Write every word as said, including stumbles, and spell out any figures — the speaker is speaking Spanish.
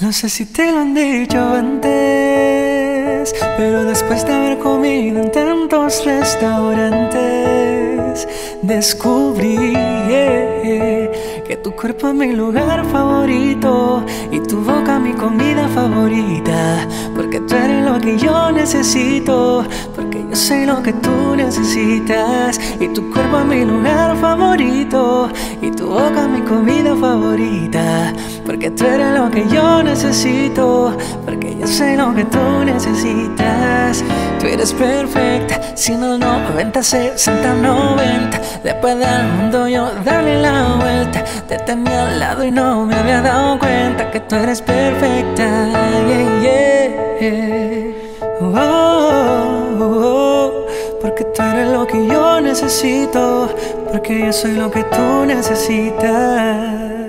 No sé si te lo han dicho antes, pero después de haber comido en tantos restaurantes, descubrí yeah, que tu cuerpo es mi lugar favorito y tu boca mi comida favorita. Porque tú eres lo que yo necesito, porque yo soy lo que tú necesitas. Y tu cuerpo es mi lugar favorito y tu boca es mi comida favorita. Porque tú eres lo que yo necesito, porque yo sé lo que tú necesitas. Tú eres perfecta, siendo noventa, sesenta, noventa. Después del mundo yo darle la vuelta. Te tenía al lado y no me había dado cuenta que tú eres perfecta. Yeah, yeah. Oh, oh, oh, oh. Porque tú eres lo que yo necesito, porque yo soy lo que tú necesitas.